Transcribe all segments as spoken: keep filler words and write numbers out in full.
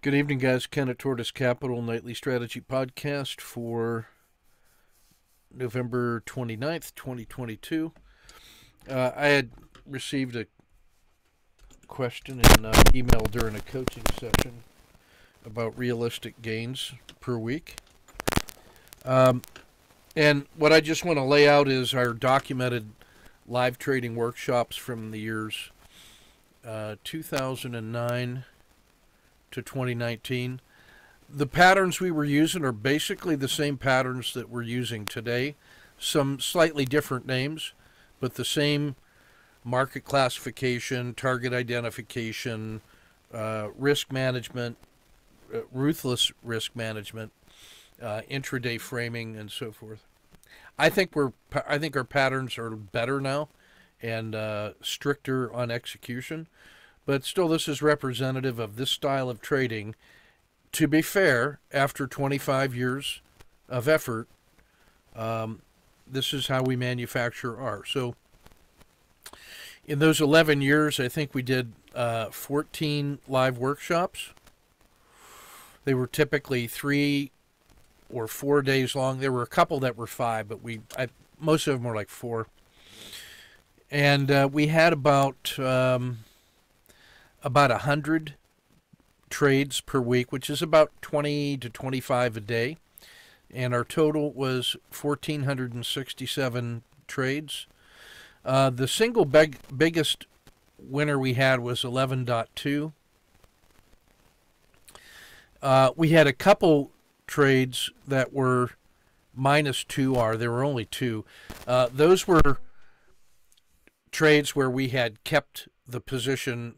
Good evening, guys. Kata Tortoise Capital Nightly Strategy Podcast for November twenty-ninth, twenty twenty-two. Uh, I had received a question in uh, email during a coaching session about realistic gains per week. Um, and what I just want to lay out is our documented live trading workshops from the years uh, two thousand nine to twenty nineteen. The patterns we were using are basically the same patterns that we're using today, some slightly different names, but the same market classification, target identification, uh, risk management, uh, ruthless risk management, uh, intraday framing, and so forth. I think we're, I think our patterns are better now and uh, stricter on execution, but still this is representative of this style of trading. To be fair, after twenty-five years of effort, um, this is how we manufacture R. So in those eleven years, I think we did uh, fourteen live workshops. They were typically three or four days long. There were a couple that were five, but we I, most of them were like four. And uh, we had about um, about one hundred trades per week, which is about twenty to twenty-five a day. And our total was one thousand four hundred sixty-seven trades. Uh, the single big, biggest winner we had was eleven point two. Uh, we had a couple trades that were minus two R. There were only two. Uh, those were trades where we had kept the position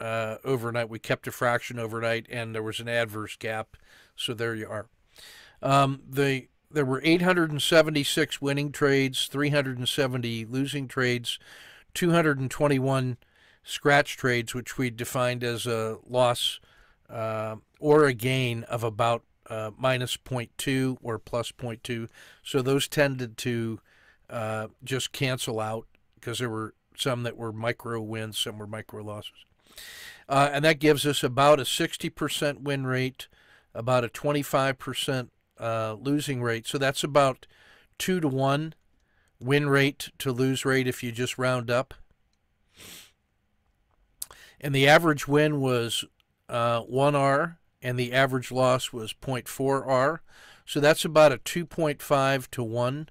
uh, overnight. We kept a fraction overnight, and there was an adverse gap. So there you are. Um, the There were eight hundred seventy-six winning trades, three hundred seventy losing trades, two hundred twenty-one scratch trades, which we defined as a loss uh, or a gain of about uh, minus zero point two or plus zero point two. So those tended to uh, just cancel out because there were some that were micro wins, some were micro losses. Uh, and that gives us about a sixty percent win rate, about a twenty-five percent Uh, losing rate. So that's about two to one win rate to lose rate if you just round up. And the average win was uh, one R, and the average loss was zero point four R. So that's about a two point five to one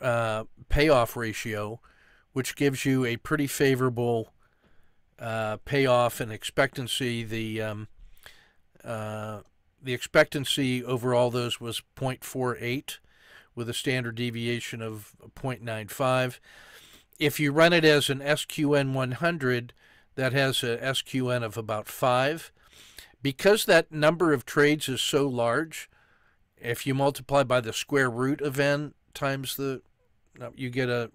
uh, payoff ratio, which gives you a pretty favorable uh, payoff and expectancy. The um, uh, The expectancy over all those was zero point four eight with a standard deviation of zero point nine five. If you run it as an S Q N one hundred, that has a S Q N of about five. Because that number of trades is so large, if you multiply by the square root of n times the, you get a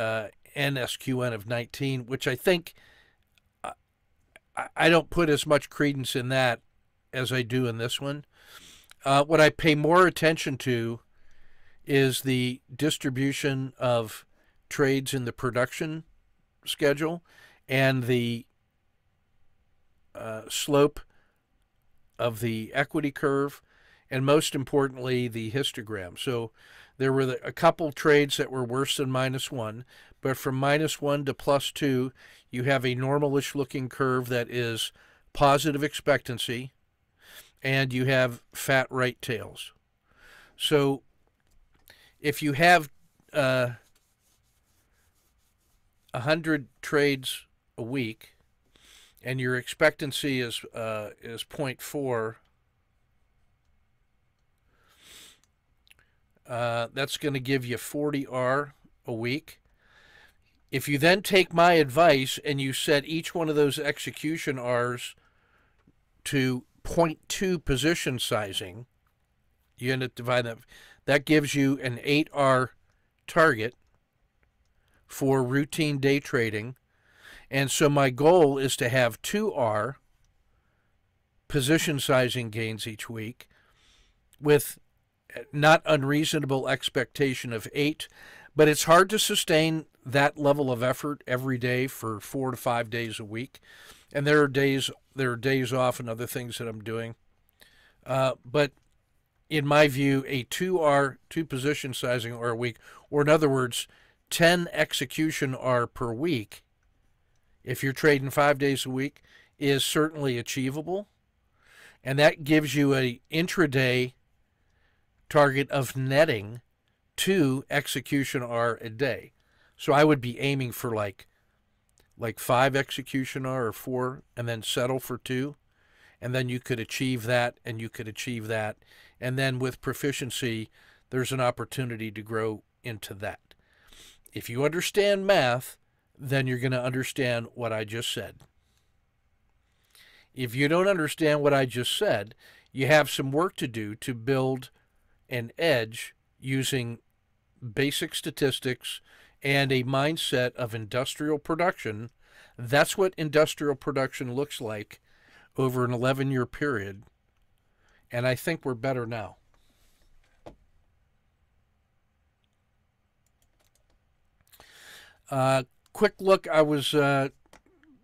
uh, N S Q N of nineteen, which I think, I, I don't put as much credence in that as I do in this one. Uh, what I pay more attention to is the distribution of trades in the production schedule and the uh, slope of the equity curve, and most importantly, the histogram. So there were a couple trades that were worse than minus one, but from minus one to plus two, you have a normalish looking curve that is positive expectancy, and you have fat right tails. So if you have uh, one hundred trades a week and your expectancy is, uh, is zero point four, uh, that's going to give you forty R a week. If you then take my advice and you set each one of those execution R's to zero point two position sizing, you end up dividing that. That gives you an eight R target for routine day trading. And so my goal is to have two R position sizing gains each week with not unreasonable expectation of eight. But it's hard to sustain that level of effort every day for four to five days a week. And there are days, there are days off and other things that I'm doing. Uh, but in my view, a two R, two position sizing R a week, or in other words, ten execution R per week, if you're trading five days a week, is certainly achievable. And that gives you an intraday target of netting two execution R a day. So I would be aiming for like like five execution R or four, and then settle for two. And then you could achieve that, and you could achieve that. And then with proficiency, there's an opportunity to grow into that. If you understand math, then you're going to understand what I just said. If you don't understand what I just said, you have some work to do to build an edge using basic statistics and a mindset of industrial production. That's what industrial production looks like over an eleven-year period, and I think we're better now. Uh, quick look, I was uh,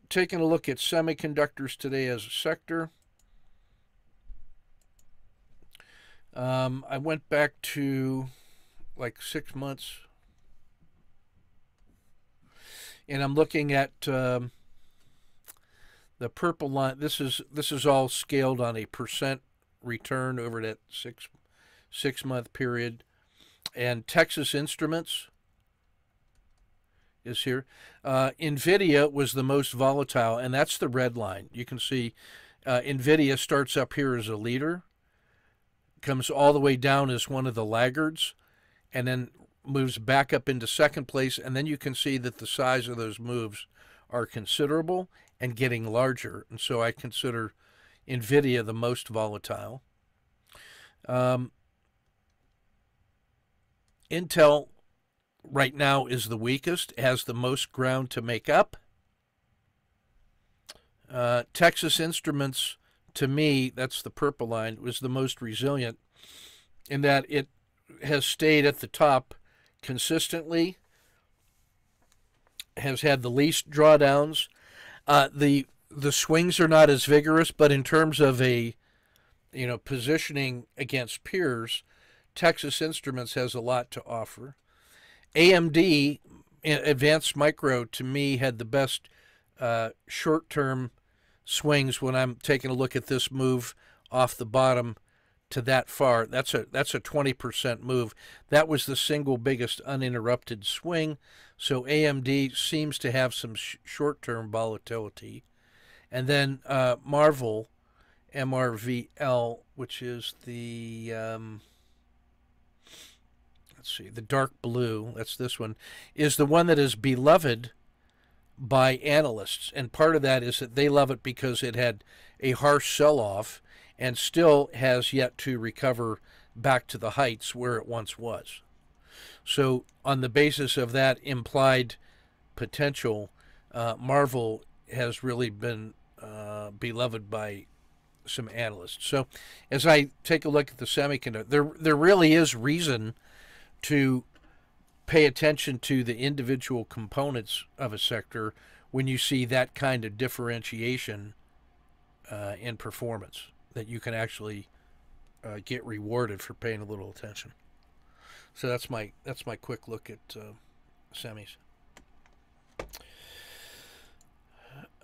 taking a look at semiconductors today as a sector. Um, I went back to like six months, and I'm looking at um, the purple line. This is this is all scaled on a percent return over that six six month period, and Texas Instruments is here. Uh, NVIDIA was the most volatile, and that's the red line. You can see uh, NVIDIA starts up here as a leader, comes all the way down as one of the laggards, and then moves back up into second place. And then you can see that the size of those moves are considerable and getting larger. And so I consider NVIDIA the most volatile. Um, Intel right now is the weakest, has the most ground to make up. Uh, Texas Instruments, to me, that's the purple line, was the most resilient in that it has stayed at the top consistently, has had the least drawdowns. Uh, the the swings are not as vigorous, but in terms of a you know positioning against peers, Texas Instruments has a lot to offer. A M D, Advanced Micro, to me had the best uh, short-term swings when I'm taking a look at this move off the bottom to that far. That's a that's a twenty percent move. That was the single biggest uninterrupted swing. So A M D seems to have some sh short-term volatility. And then uh, Marvel, M R V L, which is the um, let's see, the dark blue. That's this one, is the one that is beloved by analysts, and part of that is that they love it because it had a harsh sell-off and still has yet to recover back to the heights where it once was. So on the basis of that implied potential, uh, Marvel has really been uh, beloved by some analysts. So as I take a look at the semiconductor, there, there really is reason to pay attention to the individual components of a sector when you see that kind of differentiation uh, in performance, that you can actually uh, get rewarded for paying a little attention. So that's my that's my quick look at uh, semis.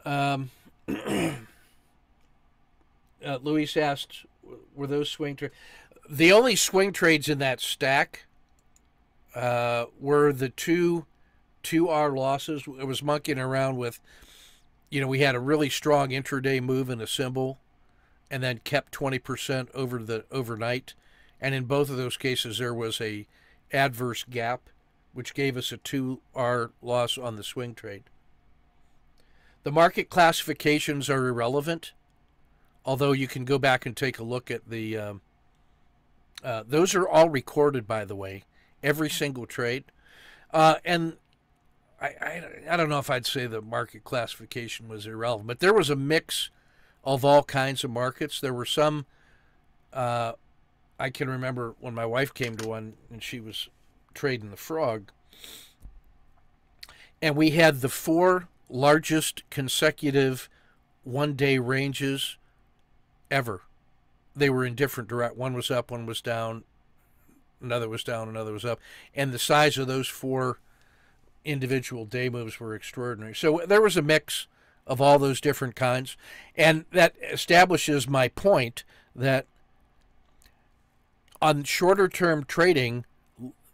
Um, uh, Luis asked, "Were those swing trades?" The only swing trades in that stack Uh, were the two two R losses. It was monkeying around with, you know, we had a really strong intraday move in a symbol and then kept twenty percent over the overnight. And in both of those cases, there was a adverse gap, which gave us a two R loss on the swing trade. The market classifications are irrelevant, although you can go back and take a look at the, um, uh, those are all recorded, by the way. Every single trade. Uh, and I, I, I don't know if I'd say the market classification was irrelevant, but there was a mix of all kinds of markets. There were some, uh, I can remember when my wife came to one and she was trading the frog. And we had the four largest consecutive one-day ranges ever. They were in different direct. One was up, one was down, another was down, another was up. And the size of those four individual day moves were extraordinary. So there was a mix of all those different kinds. And that establishes my point that on shorter-term trading,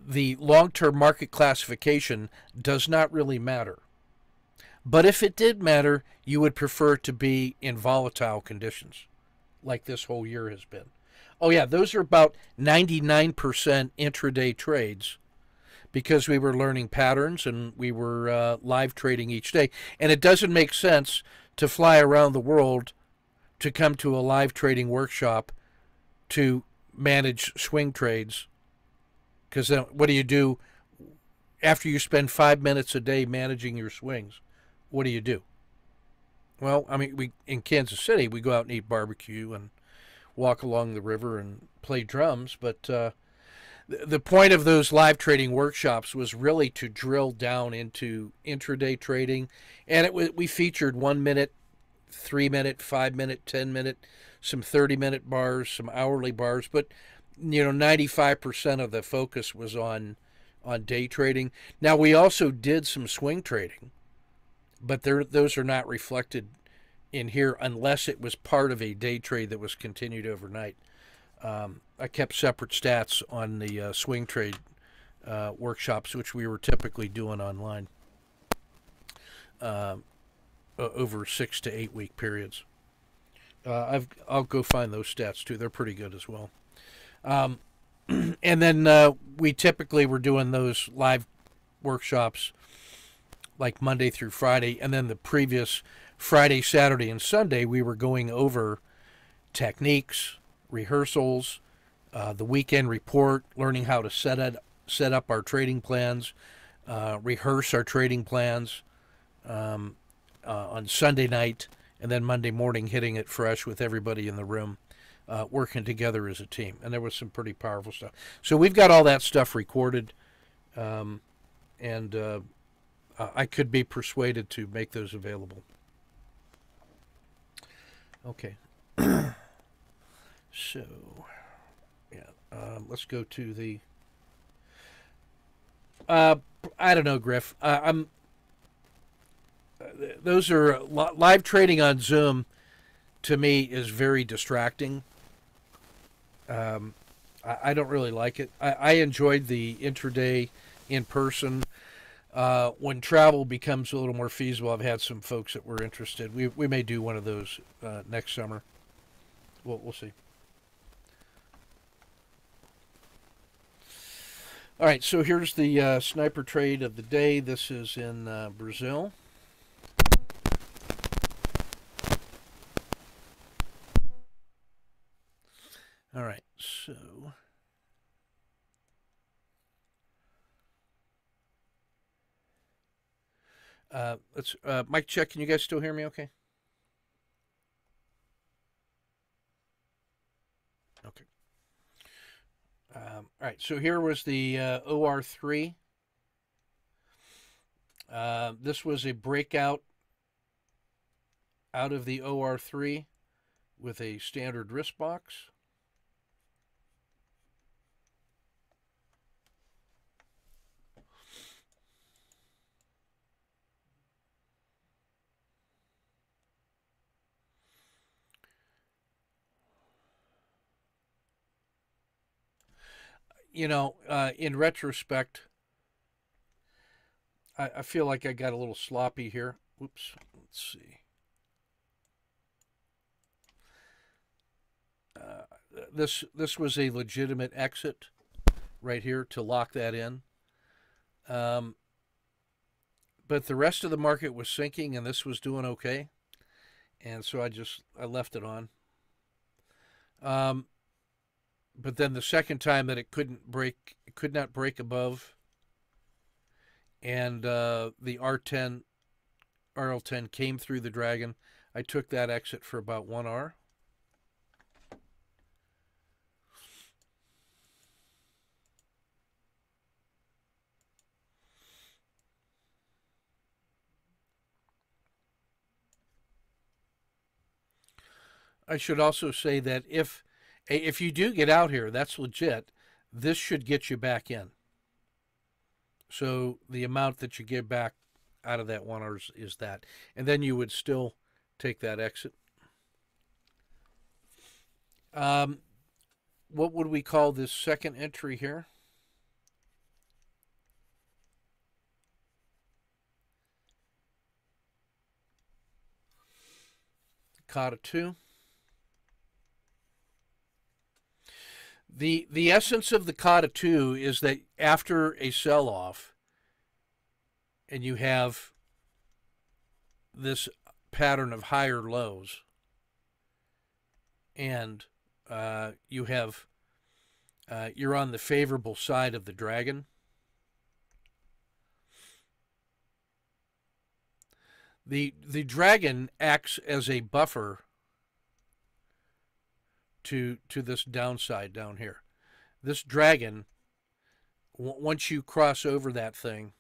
the long-term market classification does not really matter. But if it did matter, you would prefer to be in volatile conditions, like this whole year has been. Oh yeah, those are about ninety-nine percent intraday trades because we were learning patterns and we were uh, live trading each day. And it doesn't make sense to fly around the world to come to a live trading workshop to manage swing trades, because then what do you do after you spend five minutes a day managing your swings? What do you do? Well, I mean, we in Kansas City, we go out and eat barbecue and walk along the river and play drums. But uh, the point of those live trading workshops was really to drill down into intraday trading. And it we featured one minute, three minute, five minute, ten minute, some thirty minute bars, some hourly bars. But, you know, ninety-five percent of the focus was on, on day trading. Now, we also did some swing trading, but there, those are not reflected in here unless it was part of a day trade that was continued overnight. Um, I kept separate stats on the uh, swing trade uh, workshops, which we were typically doing online uh, over six to eight week periods. Uh, I've, I'll go find those stats too. They're pretty good as well. Um, and then uh, we typically were doing those live workshops like Monday through Friday, and then the previous Friday, Saturday, and Sunday, we were going over techniques, rehearsals, uh, the weekend report, learning how to set, it, set up our trading plans, uh, rehearse our trading plans um, uh, on Sunday night, and then Monday morning hitting it fresh with everybody in the room, uh, working together as a team. And there was some pretty powerful stuff. So we've got all that stuff recorded, um, and... Uh, Uh, I could be persuaded to make those available. Okay. So, yeah, um, let's go to the, uh, I don't know, Griff. Uh, I'm, uh, those are, li live trading on Zoom to me is very distracting. Um, I, I don't really like it. I, I enjoyed the intraday in person. Uh, when travel becomes a little more feasible, I've had some folks that were interested. We, we may do one of those uh, next summer. We'll, we'll see. All right, so here's the uh, sniper trade of the day. This is in uh, Brazil. All right, so... Uh, let's, uh, mic check. Can you guys still hear me okay? Okay. Um, all right. So here was the uh, O R three. Uh, this was a breakout out of the O R three with a standard risk box. You know, uh, in retrospect, I, I feel like I got a little sloppy here. Oops, let's see. Uh, this this was a legitimate exit right here to lock that in. Um, but the rest of the market was sinking, and this was doing okay. And so I just, I left it on. Um. But then the second time that it couldn't break, it could not break above, and uh, the R ten, R L ten came through the dragon. I took that exit for about one R. I should also say that if if you do get out here, that's legit. This should get you back in. So the amount that you get back out of that one is, is that. And then you would still take that exit. Um, what would we call this second entry here? Kata two. The, the essence of the Kata two is that after a sell-off and you have this pattern of higher lows and uh, you have, uh, you're on the favorable side of the dragon, the, the dragon acts as a buffer to to this downside down here. This dragon, w once you cross over that thing,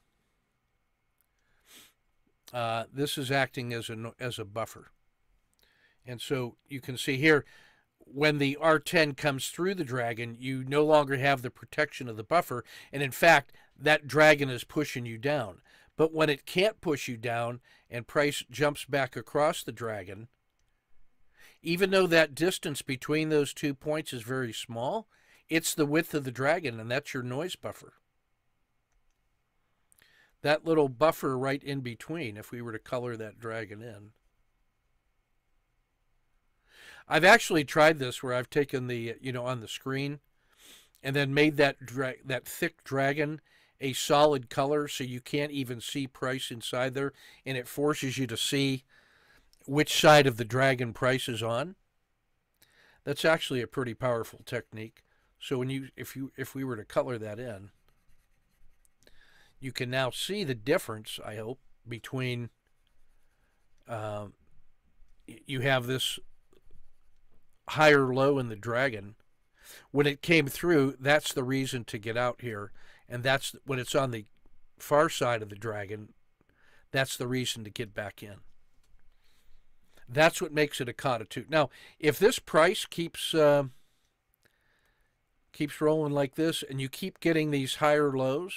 uh, this is acting as a as a buffer. And so you can see here, when the R ten comes through the dragon, you no longer have the protection of the buffer, and in fact that dragon is pushing you down. But when it can't push you down and price jumps back across the dragon, even though that distance between those two points is very small, it's the width of the dragon, and that's your noise buffer. That little buffer right in between, if we were to color that dragon in. I've actually tried this where I've taken the, you know, on the screen and then made that dra- that thick dragon a solid color so you can't even see price inside there, and it forces you to see which side of the dragon price is on. That's actually a pretty powerful technique. So when you, if you, if we were to color that in, you can now see the difference, I hope, between uh, you have this higher low in the dragon. When it came through, that's the reason to get out here. And that's when it's on the far side of the dragon, that's the reason to get back in. That's what makes it a Kata two. Now, if this price keeps uh, keeps rolling like this, and you keep getting these higher lows,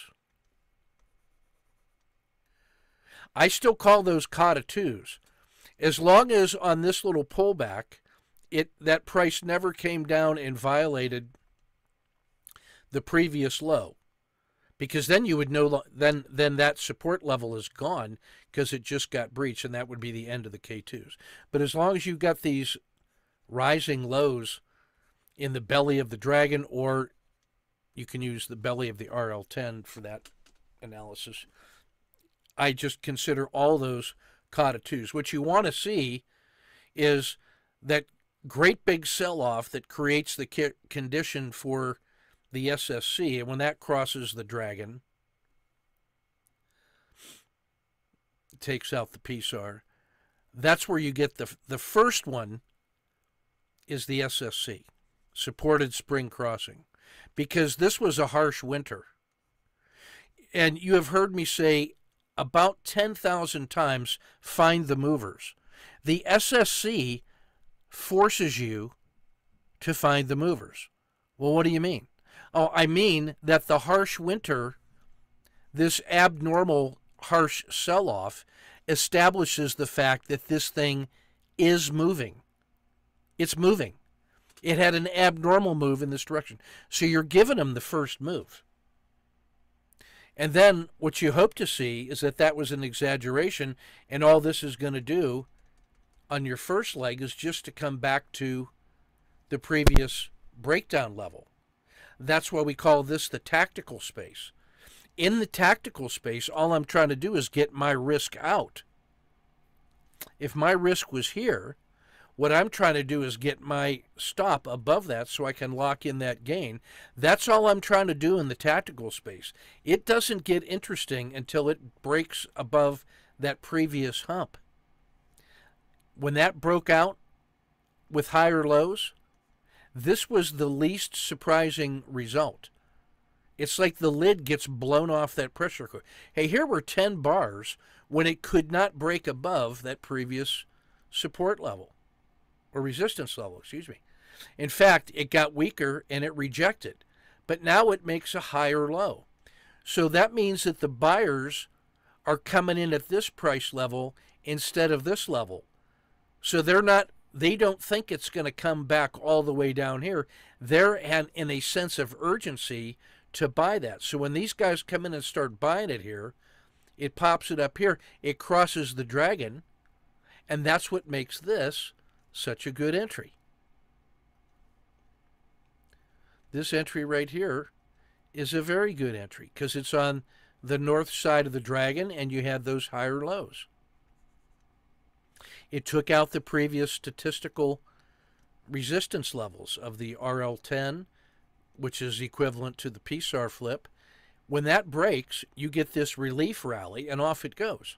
I still call those Kata twos. As long as on this little pullback, it that price never came down and violated the previous low, because then you would know then then that support level is gone because it just got breached, and that would be the end of the K twos. But as long as you've got these rising lows in the belly of the dragon, or you can use the belly of the R L ten for that analysis, I just consider all those Kata twos. What you want to see is that great big sell-off that creates the condition for the S S C, and when that crosses the dragon, takes out the P S A R, that's where you get the, the first one is the S S C, Supported Spring Crossing, because this was a harsh winter. And you have heard me say about ten thousand times, find the movers. The S S C forces you to find the movers. Well, what do you mean? Oh, I mean that the harsh winter, this abnormal harsh sell-off, establishes the fact that this thing is moving. It's moving. It had an abnormal move in this direction. So you're giving them the first move. And then what you hope to see is that that was an exaggeration, and all this is going to do on your first leg is just to come back to the previous breakdown level. That's why we call this the tactical space. In the tactical space, all I'm trying to do is get my risk out. If my risk was here, what I'm trying to do is get my stop above that so I can lock in that gain. That's all I'm trying to do in the tactical space. It doesn't get interesting until it breaks above that previous hump. When that broke out with higher lows, this was the least surprising result. It's like the lid gets blown off that pressure cooker. Hey, here were ten bars when it could not break above that previous support level. or resistance level, excuse me. In fact, it got weaker and it rejected, but now it makes a higher low. So that means that the buyers are coming in at this price level instead of this level. So they're not, they don't think it's going to come back all the way down here. They're in a sense of urgency to buy that. So when these guys come in and start buying it here, it pops it up here, it crosses the dragon, and that's what makes this such a good entry. This entry right here is a very good entry because it's on the north side of the dragon and you had those higher lows. It took out the previous statistical resistance levels of the R L ten, which is equivalent to the P S A R flip. When that breaks, you get this relief rally and off it goes.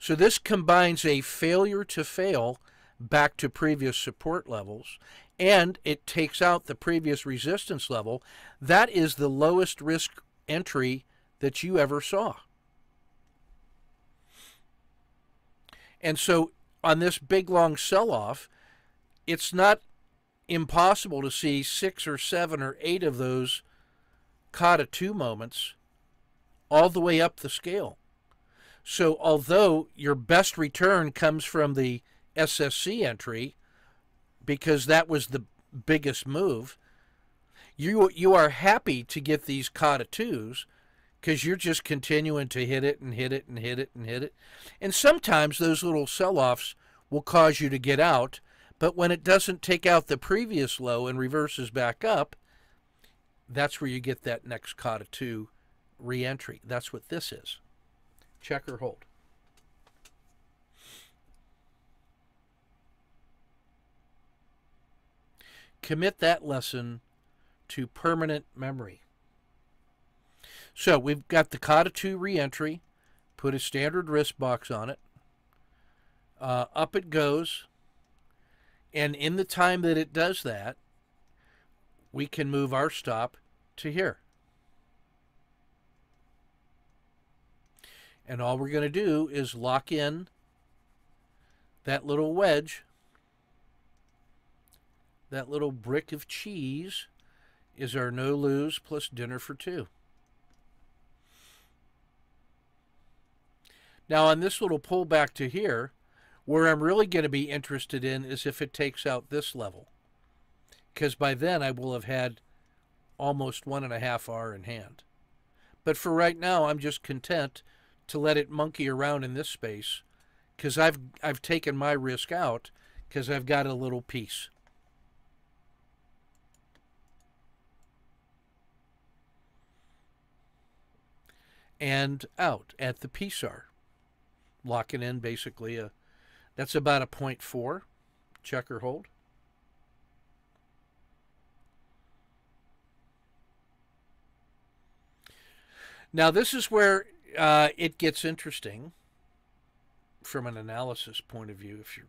So this combines a failure to fail back to previous support levels, and it takes out the previous resistance level. That is the lowest risk entry that you ever saw. And so on this big long sell-off, it's not impossible to see six or seven or eight of those Kata two moments all the way up the scale. So although your best return comes from the S S C entry, because that was the biggest move, you you are happy to get these Kata twos because you're just continuing to hit it and hit it and hit it and hit it. And sometimes those little sell-offs will cause you to get out, but when it doesn't take out the previous low and reverses back up, that's where you get that next Kata two re-entry. That's what this is. Check or hold. Commit that lesson to permanent memory. So we've got the Kata two re-entry, put a standard risk box on it, uh, up it goes, and in the time that it does that, we can move our stop to here. And all we're going to do is lock in that little wedge. That little brick of cheese is our no lose plus dinner for two. Now on this little pullback to here, where I'm really going to be interested in is if it takes out this level. Because by then I will have had almost one and a half hour in hand. But for right now, I'm just content to let it monkey around in this space because I've, I've taken my risk out because I've got a little piece. And out at the P S A R, locking in basically a, that's about a zero point four, check or hold. Now this is where uh, it gets interesting from an analysis point of view. If you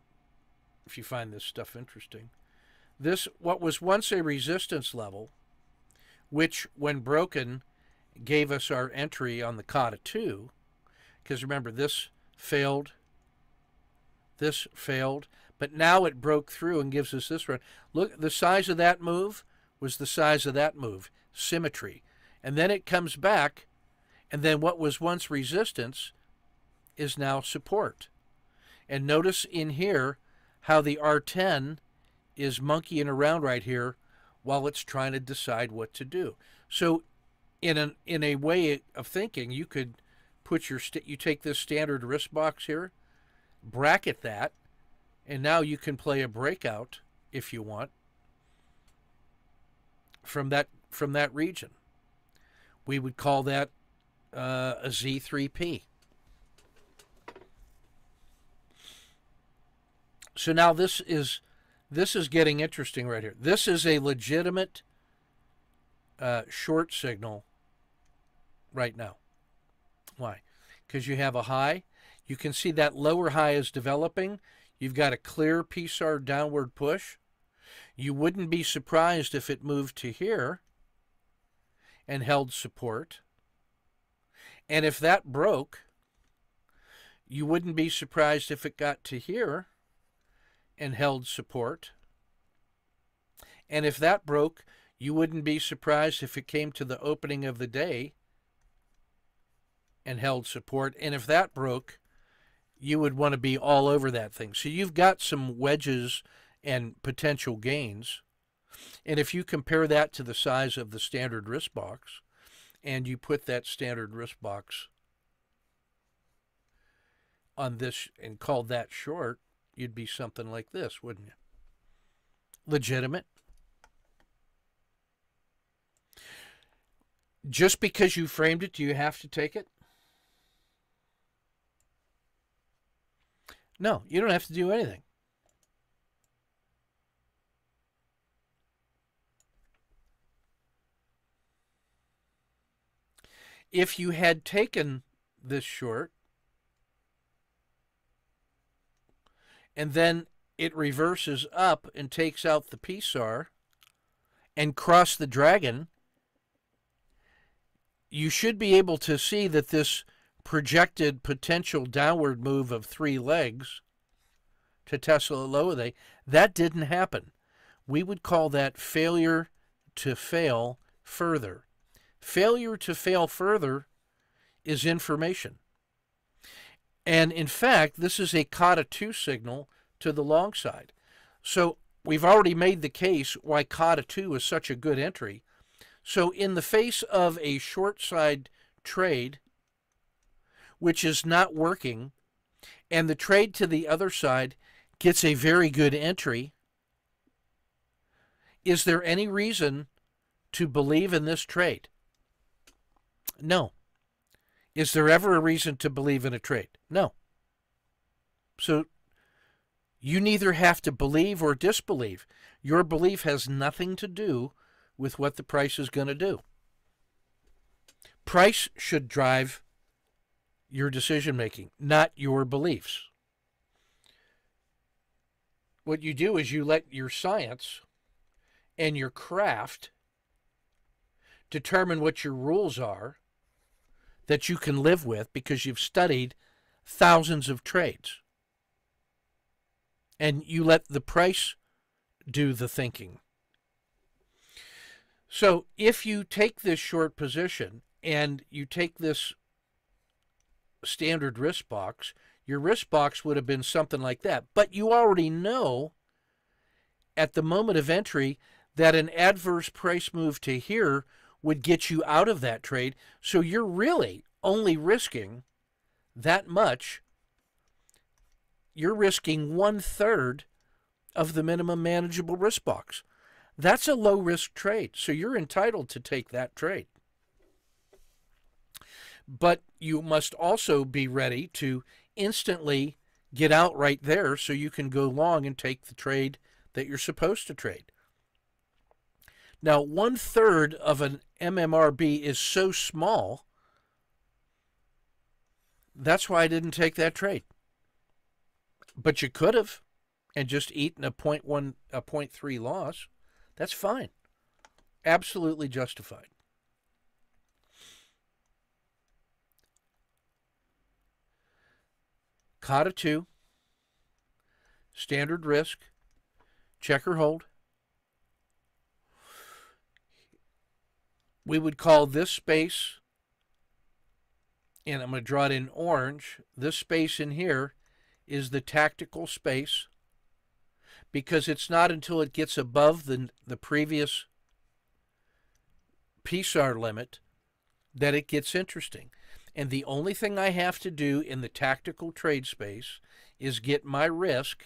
if you find this stuff interesting, this what was once a resistance level, which when broken gave us our entry on the Kata two, because remember this failed, this failed, but now it broke through and gives us this run. Look, the size of that move was the size of that move, symmetry. And then it comes back, and then what was once resistance is now support. And notice in here how the R ten is monkeying around right here while it's trying to decide what to do. So in an in a way of thinking, you could put your st you take this standard risk box here, bracket that, and now you can play a breakout if you want from that from that region. We would call that uh, a Z three P. So now this is this is getting interesting right here. This is a legitimate uh, short signal right now. Why? Because you have a high. You can see that lower high is developing. You've got a clear P S A R downward push. You wouldn't be surprised if it moved to here and held support. And if that broke, you wouldn't be surprised if it got to here and held support. And if that broke, you wouldn't be surprised if it came to the opening of the day and held support. And if that broke, you would want to be all over that thing. So you've got some wedges and potential gains. And if you compare that to the size of the standard risk box, and you put that standard risk box on this and called that short, you'd be something like this, wouldn't you? Legitimate. Just because you framed it, do you have to take it? No, you don't have to do anything. If you had taken this short and then it reverses up and takes out the P S A R and crossed the dragon, you should be able to see that this projected potential downward move of three legs to Tesla lower day, that didn't happen. We would call that failure to fail further. Failure to fail further is information. And in fact, this is a Kata two signal to the long side. So we've already made the case why Kata two is such a good entry. So in the face of a short side trade, which is not working, and the trade to the other side gets a very good entry, is there any reason to believe in this trade? No. Is there ever a reason to believe in a trade? No. So you neither have to believe or disbelieve. Your belief has nothing to do with what the price is going to do. Price should drive your decision making, not your beliefs. What you do is you let your science and your craft determine what your rules are that you can live with because you've studied thousands of trades. And you let the price do the thinking. So if you take this short position and you take this standard risk box, your risk box would have been something like that. But you already know at the moment of entry that an adverse price move to here would get you out of that trade. So you're really only risking that much. You're risking one third of the minimum manageable risk box. That's a low risk trade. So you're entitled to take that trade. But you must also be ready to instantly get out right there so you can go long and take the trade that you're supposed to trade. Now, one third of an M M R B is so small. That's why I didn't take that trade. But you could have and just eaten a zero point one, a zero point three loss. That's fine. Absolutely justified. Kata two, standard risk, check or hold. We would call this space, and I'm going to draw it in orange, this space in here is the tactical space, because it's not until it gets above the, the previous P S A R limit that it gets interesting. And the only thing I have to do in the tactical trade space is get my risk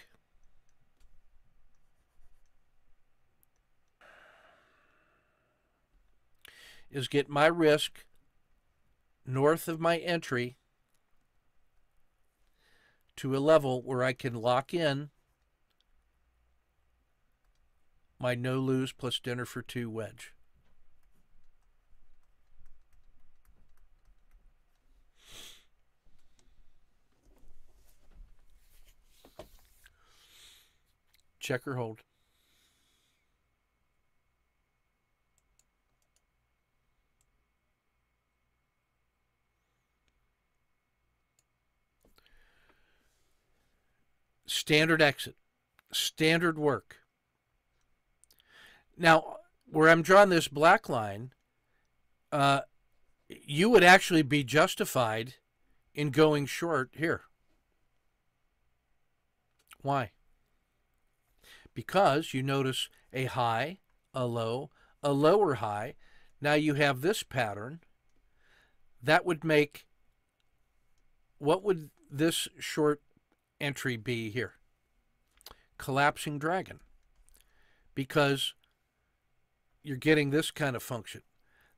is get my risk north of my entry to a level where I can lock in my no lose plus dinner for two wedge. Check or hold. Standard exit. standard work. Now, where I'm drawing this black line, uh, you would actually be justified in going short here. Why? Because you notice a high, a low, a lower high. Now you have this pattern. That would make, what would this short entry be here? Collapsing dragon. Because you're getting this kind of function.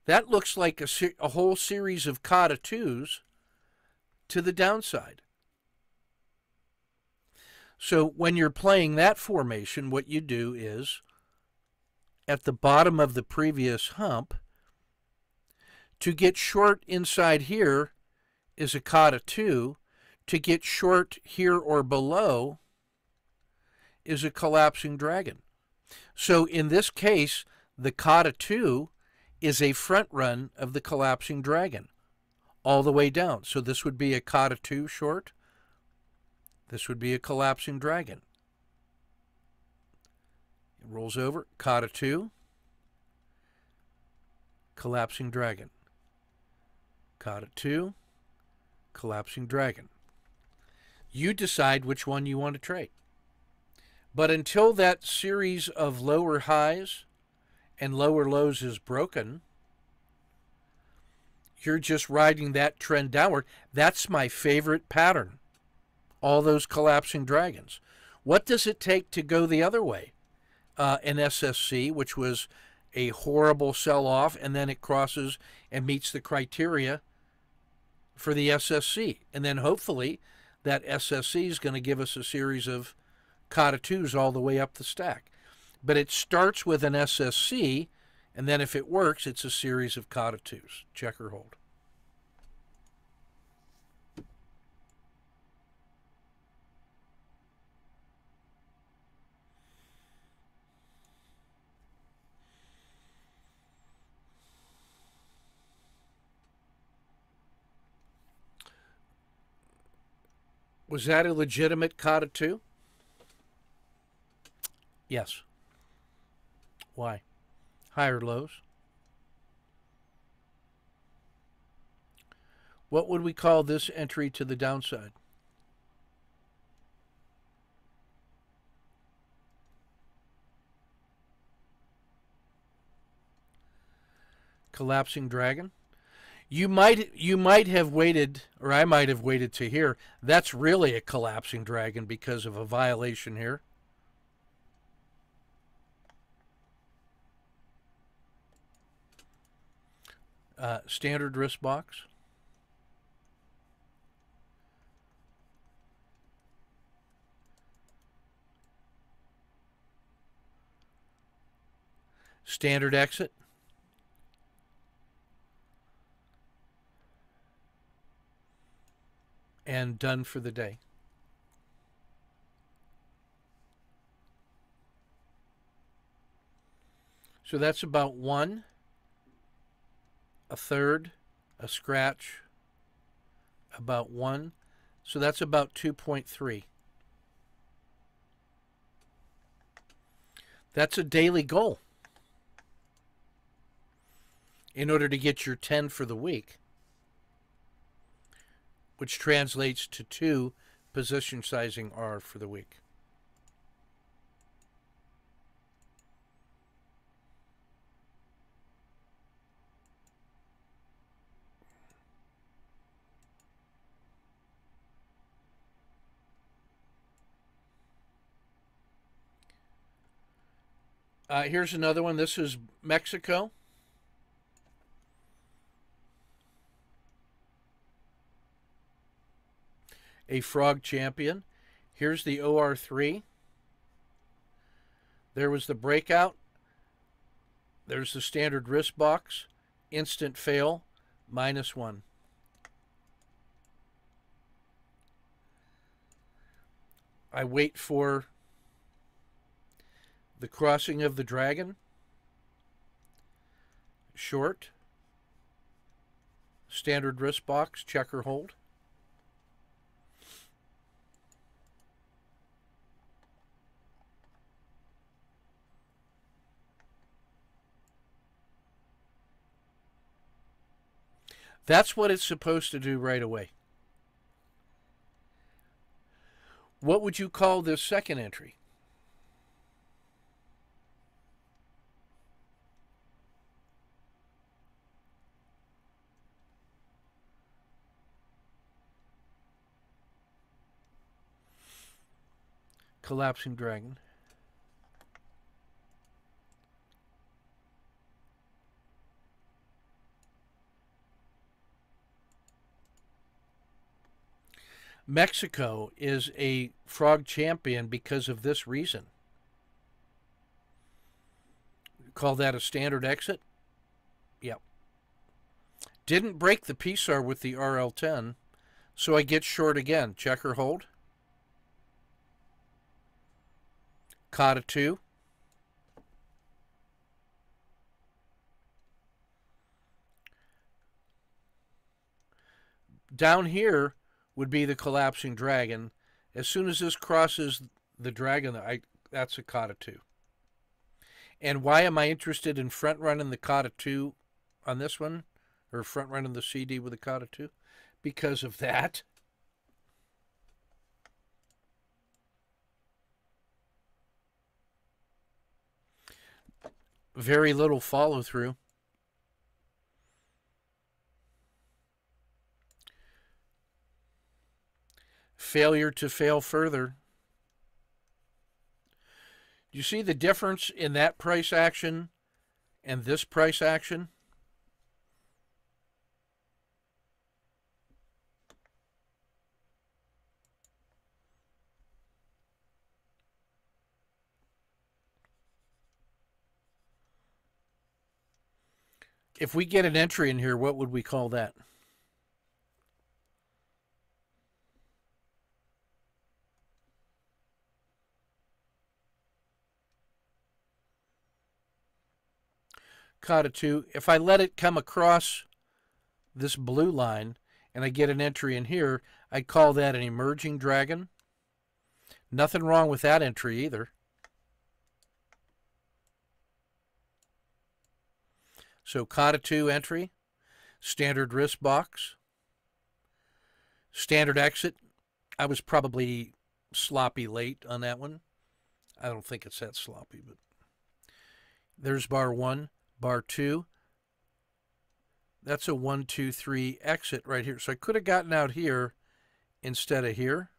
That looks like a, se a whole series of Kata twos to the downside. So when you're playing that formation, what you do is, at the bottom of the previous hump, to get short inside here is a Kata two. To get short here or below is a collapsing dragon. So in this case, the Kata two is a front run of the collapsing dragon all the way down. So this would be a Kata two short. This would be a collapsing dragon. It rolls over, Kata two, collapsing dragon. Kata two, collapsing dragon. You decide which one you want to trade. But until that series of lower highs and lower lows is broken, you're just riding that trend downward. That's my favorite pattern, all those collapsing dragons. What does it take to go the other way? Uh, an S S C, which was a horrible sell-off, and then it crosses and meets the criteria for the S S C. And then hopefully that S S C is going to give us a series of Kata twos all the way up the stack. But it starts with an S S C, and then if it works, it's a series of Kata twos. Check or hold. Was that a legitimate Kata two? Yes. Why? Higher lows. What would we call this entry to the downside? Collapsing dragon? You might you might have waited, or I might have waited to here. That's really a collapsing dragon because of a violation here. Uh, standard risk box. Standard exit. And done for the day. So that's about one, a third, a scratch, about one. So that's about two point three. That's a daily goal in order to get your ten for the week, which translates to two position sizing R for the week. Uh, here's another one. This is Mexico. A frog champion. Here's the O R three. There was the breakout. There's the standard risk box. Instant fail, minus one. I wait for the crossing of the dragon. Short. Standard risk box, check or hold. That's what it's supposed to do right away. What would you call this second entry? Collapsing Dragon. Mexico is a frog champion because of this reason. You call that a standard exit? Yep. Didn't break the P S A R with the R L ten, so I get short again. Check or hold. Kata two. Down here would be the collapsing dragon. As soon as this crosses the dragon, I, that's a Kata two. And why am I interested in front running the Kata two on this one, or front running the C D with the Kata two? Because of that. Very little follow-through. Failure to fail further. You see the difference in that price action and this price action? If we get an entry in here, what would we call that? Kata two. If I let it come across this blue line and I get an entry in here, I call that an emerging dragon. Nothing wrong with that entry either. So Kata two entry, standard risk box, standard exit. I was probably sloppy late on that one. I don't think it's that sloppy, but there's bar one, bar two. That's a one, two, three exit right here. So I could have gotten out here instead of here,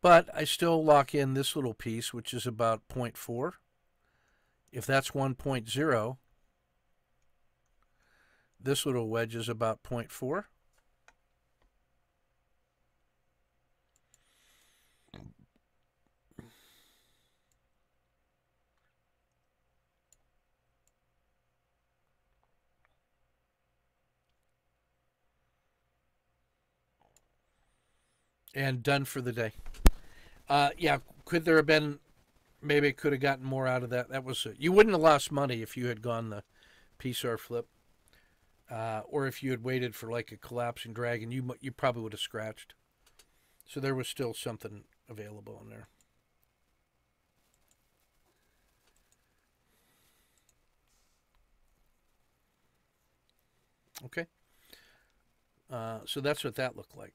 but I still lock in this little piece, which is about zero point four. If that's one point zero, this little wedge is about zero point four. And done for the day. Uh, yeah, could there have been... Maybe I could have gotten more out of that. That was it. You wouldn't have lost money if you had gone the P S A R flip, uh, or if you had waited for like a collapsing dragon. You you probably would have scratched. So there was still something available in there. Okay. Uh, so that's what that looked like.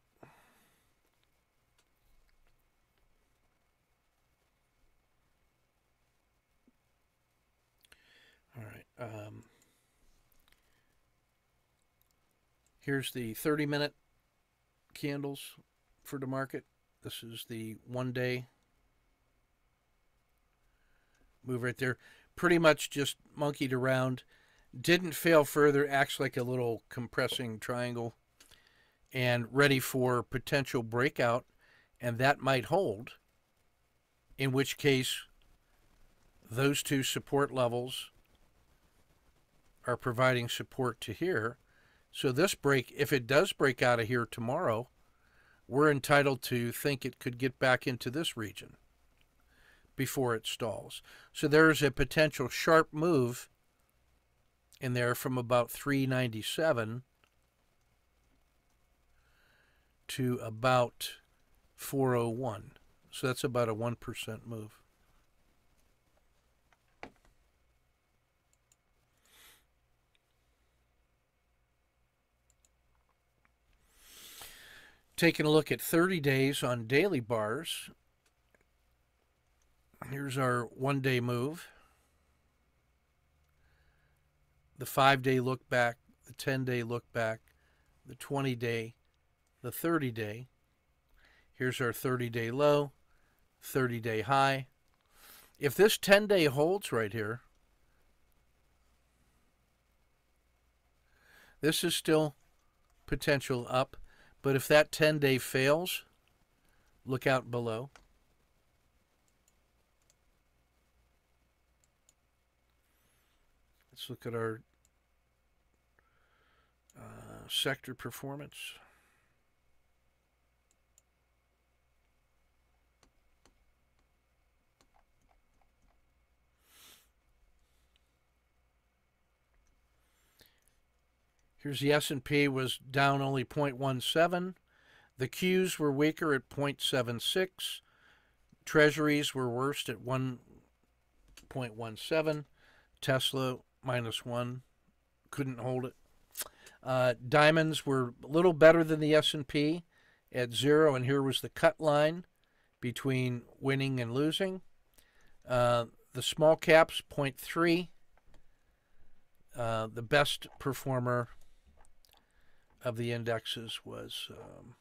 All right, um, here's the thirty minute candles for the market. This is the one day move right there. Pretty much just monkeyed around. Didn't fail further, acts like a little compressing triangle and ready for potential breakout, and that might hold, in which case those two support levels are providing support to here. So this break, if it does break out of here tomorrow, we're entitled to think it could get back into this region before it stalls. So there's a potential sharp move in there from about three ninety-seven to about four oh one. So that's about a one percent move. Taking a look at thirty days on daily bars. Here's our one-day move, the five-day look back, the ten-day look back, the twenty-day, the thirty-day. Here's our thirty-day low, thirty-day high. If this ten-day holds right here, this is still potential up, but if that ten-day fails, look out below. Let's look at our uh, sector performance. Here's the S and P was down only zero point one seven. The Qs were weaker at zero point seven six. Treasuries were worst at one point one seven. Tesla minus one, couldn't hold it. Uh, diamonds were a little better than the S and P at zero, and here was the cut line between winning and losing. Uh, the small caps, zero point three. Uh, the best performer of the indexes was um,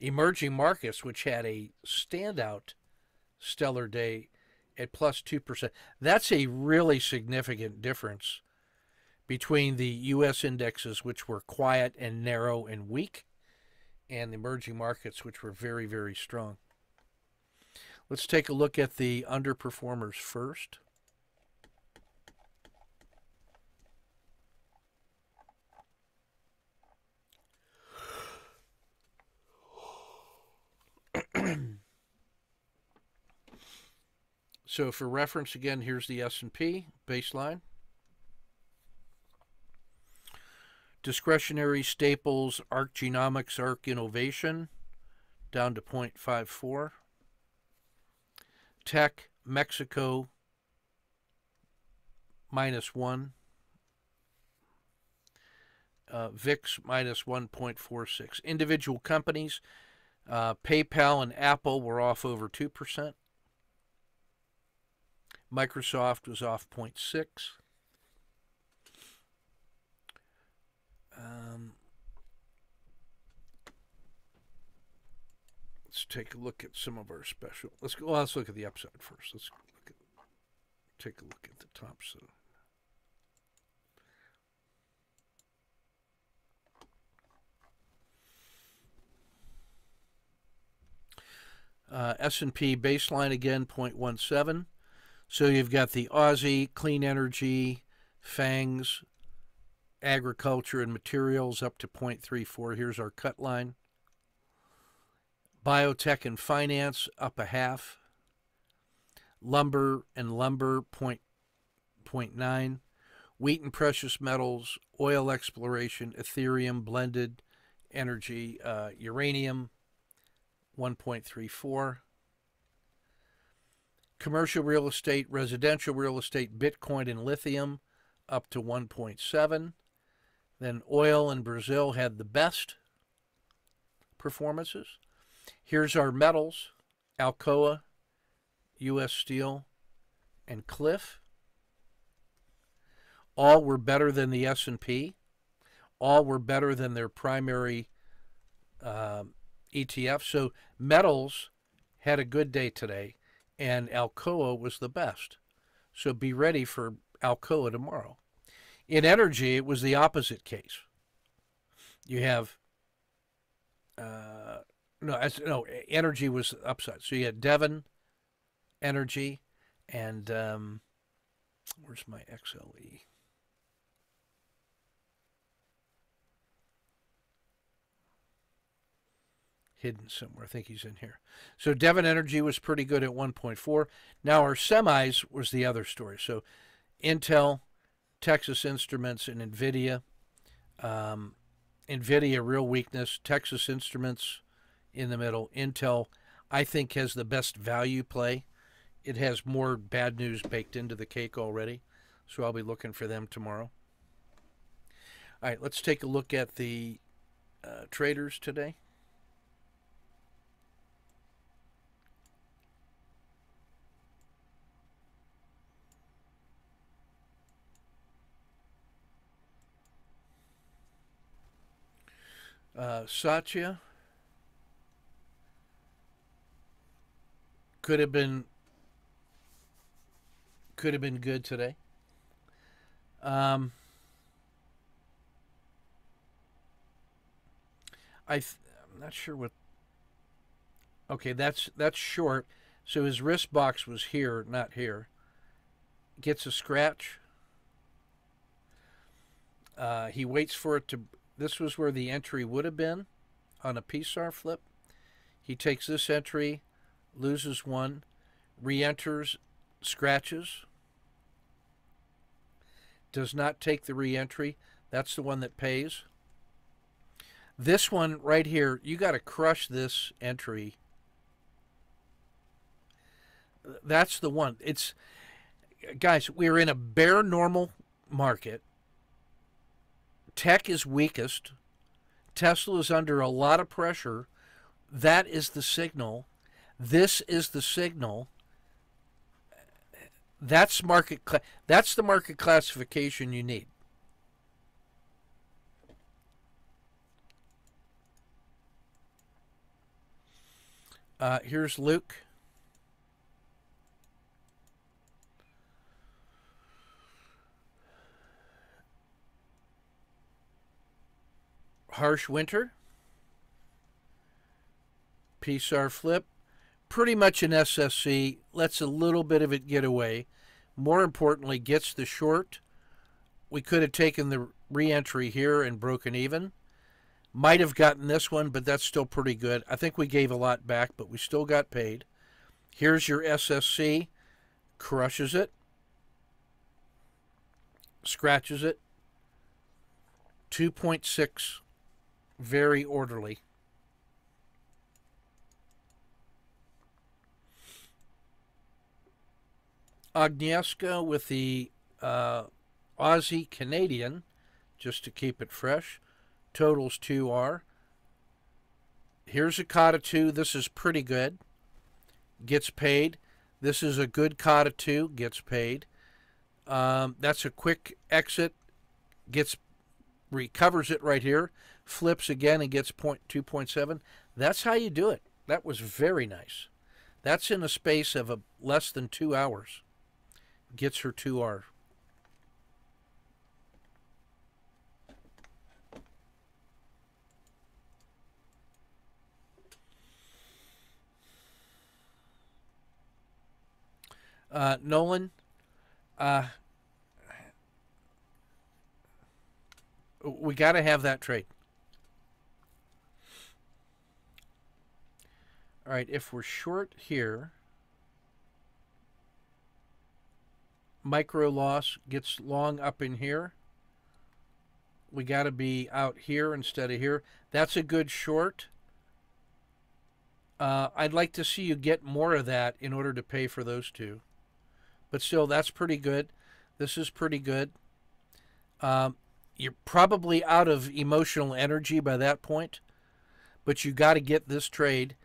emerging markets, which had a standout stellar day at plus two percent. That's a really significant difference between the U S indexes, which were quiet and narrow and weak, and the emerging markets, which were very, very strong. Let's take a look at the underperformers first. So for reference, again, here's the S and P baseline. Discretionary staples, ARC Genomics, ARC Innovation, down to zero point five four. Tech, Mexico, minus one. Uh, V I X, minus one point four six. Individual companies, uh, PayPal and Apple were off over two percent. Microsoft was off zero point six. Um, let's take a look at some of our special. Let's go. Well, let's look at the upside first. Let's look at, take a look at the top zone. Uh, S and P baseline again, zero point one seven. So you've got the Aussie, clean energy, Fangs, agriculture and materials up to zero point three four. Here's our cut line. Biotech and finance up a half. Lumber and lumber, zero point nine. Wheat and precious metals, oil exploration, Ethereum, blended energy, uh, uranium, one point three four. Commercial real estate, residential real estate, Bitcoin and lithium up to one point seven. Then oil and Brazil had the best performances. Here's our metals, Alcoa, U S Steel, and Cliff. All were better than the S and P. All were better than their primary uh, E T F. So metals had a good day today, and Alcoa was the best. So be ready for Alcoa tomorrow. In energy, it was the opposite case. You have, uh, no, no, energy was upside. So you had Devon Energy, and um, where's my X L E? Hidden somewhere. I think he's in here. So Devon Energy was pretty good at one point four. Now our semis was the other story. So Intel, Texas Instruments, and NVIDIA. Um, NVIDIA, real weakness. Texas Instruments in the middle. Intel, I think, has the best value play. It has more bad news baked into the cake already, so I'll be looking for them tomorrow. All right, let's take a look at the uh, traders today. uh, Satya could have been could have been good today. Um, I th I'm not sure what. Okay, that's that's short. So his wrist box was here, not here. Gets a scratch. Uh, he waits for it to. This was where the entry would have been on a P S A R flip. He takes this entry, loses one, re-enters, scratches. Does not take the re-entry. That's the one that pays. This one right here, you got to crush this entry. That's the one. It's, guys, we're in a bear normal market. Tech is weakest. Tesla is under a lot of pressure. That is the signal. This is the signal. That's market. That's the market classification you need. Uh, here's Luke. Harsh winter. P S A R flip. Pretty much an S S C, lets a little bit of it get away. More importantly, gets the short. We could have taken the re-entry here and broken even. Might have gotten this one, but that's still pretty good. I think we gave a lot back, but we still got paid. Here's your S S C, crushes it, scratches it. two point six, very orderly. Agnieszka with the uh, Aussie Canadian, just to keep it fresh. Totals two R. Here's a Kata two. This is pretty good. Gets paid. This is a good Kata two. Gets paid. Um, that's a quick exit. Gets recovers it right here. Flips again and gets point two point seven. That's how you do it. That was very nice. That's in a space of a less than two hours. Gets her two R. Uh, Nolan, uh, we got to have that trade. All right, if we're short here, micro loss gets long up in here. We got to be out here instead of here. That's a good short. Uh, I'd like to see you get more of that in order to pay for those two. But still, that's pretty good. This is pretty good. Um, you're probably out of emotional energy by that point, but you got to get this trade.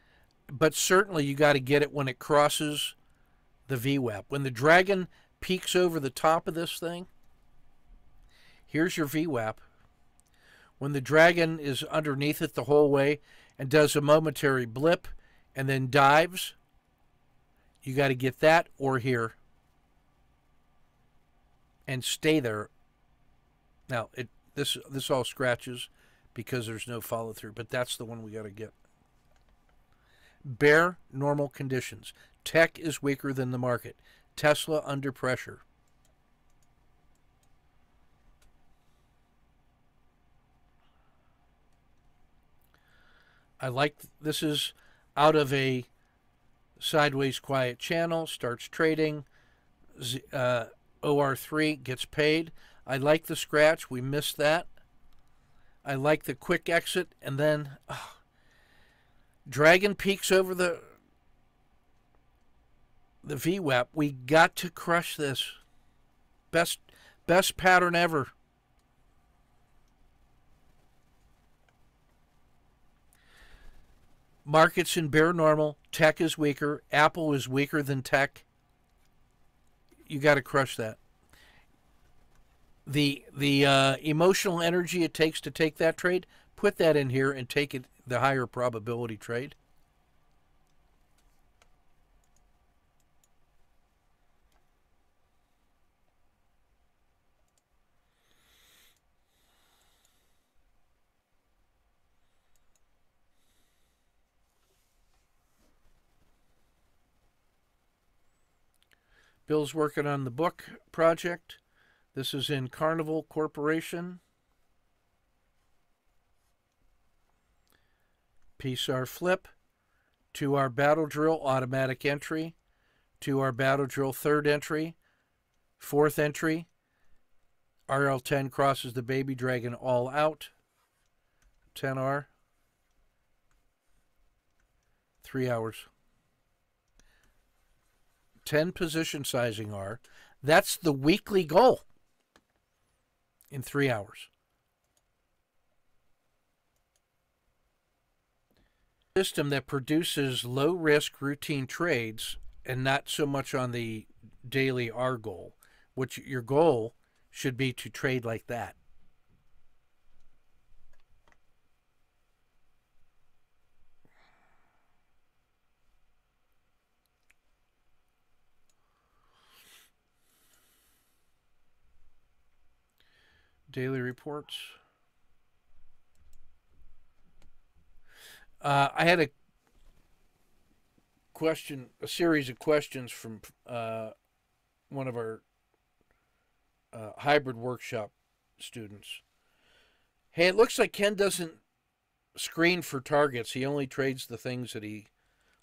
But certainly you got to get it when it crosses the V WAP. When the dragon peaks over the top of this thing, here's your V WAP. When the dragon is underneath it the whole way and does a momentary blip and then dives, you got to get that or here and stay there. Now, it this this all scratches because there's no follow through, but that's the one we got to get. Bear normal conditions. Tech is weaker than the market. Tesla under pressure. I like this is out of a sideways quiet channel, starts trading. Uh, O R three gets paid. I like the scratch. We missed that. I like the quick exit and then... Oh, dragon peaks over the the V WAP. We got to crush this. Best best pattern ever. Markets in bear normal. Tech is weaker. Apple is weaker than tech. You got to crush that. The the uh, emotional energy it takes to take that trade, put that in here and take it the higher probability trade? Bill's working on the book project. This is in Carnival Corporation. P S A R flip. two R battle drill, automatic entry. two R battle drill, third entry. Fourth entry. R L ten crosses the baby dragon all out. ten R. Three hours. ten position sizing R. That's the weekly goal in three hours. System that produces low-risk routine trades and not so much on the daily R goal, which your goal should be to trade like that. Daily reports. Uh, I had a question, a series of questions from uh, one of our uh, hybrid workshop students. Hey, it looks like Ken doesn't screen for targets. He only trades the things that he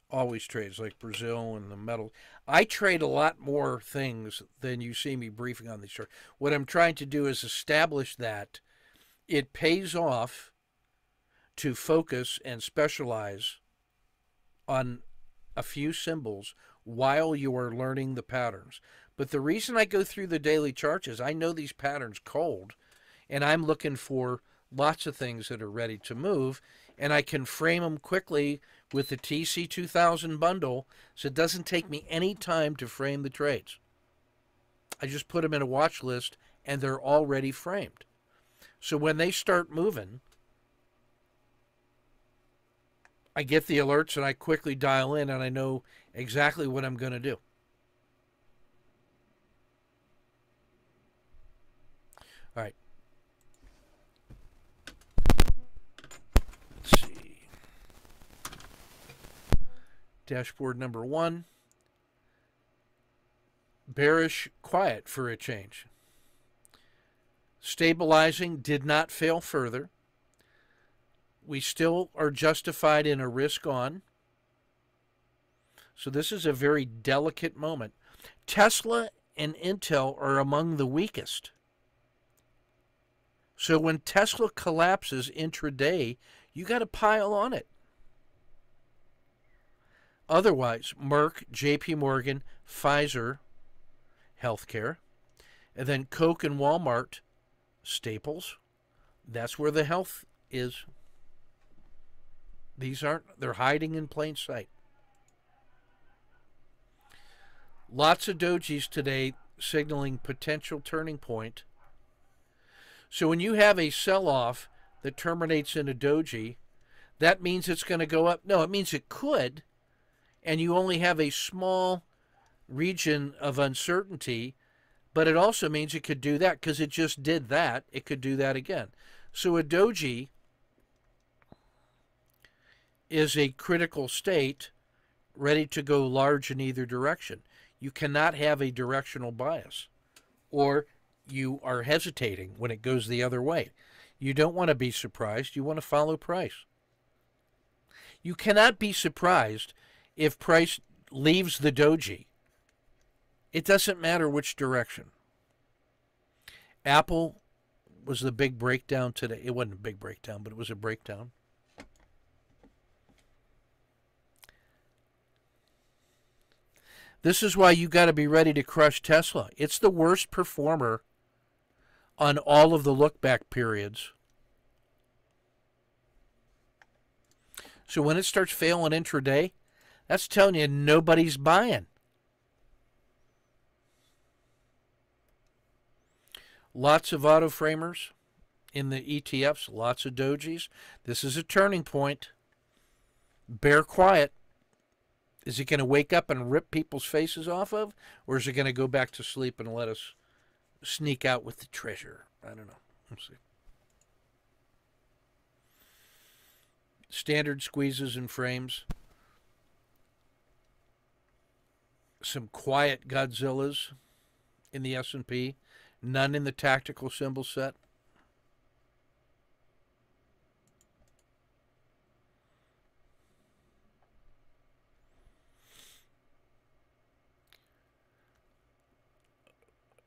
always trades, like Brazil and the metal. I trade a lot more things than you see me briefing on these charts. What I'm trying to do is establish that it pays off to focus and specialize on a few symbols while you are learning the patterns. But the reason I go through the daily charts is I know these patterns cold, and I'm looking for lots of things that are ready to move, and I can frame them quickly with the T C two thousand bundle, so it doesn't take me any time to frame the trades. I just put them in a watch list, and they're already framed. So when they start moving, I get the alerts, and I quickly dial in, and I know exactly what I'm going to do. All right. Dashboard number one, bearish, quiet for a change. Stabilizing, did not fail further. We still are justified in a risk on. So this is a very delicate moment. Tesla and Intel are among the weakest. So when Tesla collapses intraday, you got to pile on it. Otherwise, Merck, J P Morgan, Pfizer, healthcare, and then Coke and Walmart, staples. That's where the health is. These aren't, they're hiding in plain sight. Lots of dojis today signaling potential turning point. So when you have a sell-off that terminates in a doji, that means it's going to go up. No, it means it could. And you only have a small region of uncertainty, but it also means it could do that because it just did that. It could do that again. So a doji is a critical state ready to go large in either direction. You cannot have a directional bias, or you are hesitating when it goes the other way. You don't want to be surprised. You want to follow price. You cannot be surprised if price leaves the doji. It doesn't matter which direction. Apple was the big breakdown today. It wasn't a big breakdown, but it was a breakdown. This is why you got to be ready to crush Tesla. It's the worst performer on all of the look-back periods. So when it starts failing intraday, that's telling you nobody's buying. Lots of auto framers. in the E T Fs, lots of dojis. This is a turning point. Bear quiet. Is it going to wake up and rip people's faces off of, or is it going to go back to sleep and let us sneak out with the treasure? I don't know. Let's see. Standard squeezes and frames. Some quiet Godzillas in the S and P. None in the tactical symbol set.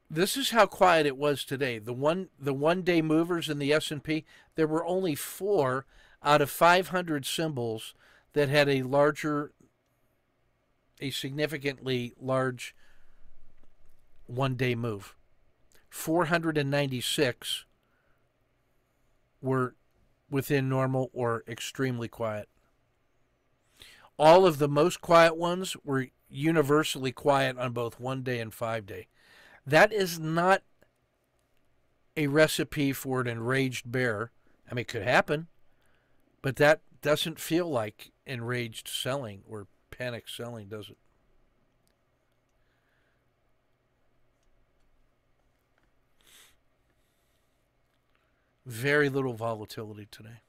This is how quiet it was today. The one the one-day movers in the S and P, there were only four out of five hundred symbols that had a larger, a significantly large one-day move. four hundred ninety-six were within normal or extremely quiet. All of the most quiet ones were universally quiet on both one-day and five-day. That is not a recipe for an enraged bear. I mean, it could happen, but that doesn't feel like enraged selling or panic selling, does it? Very little volatility today.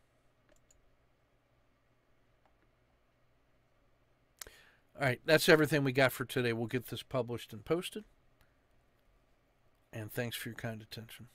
All right, that's everything we got for today. We'll get this published and posted. And thanks for your kind attention.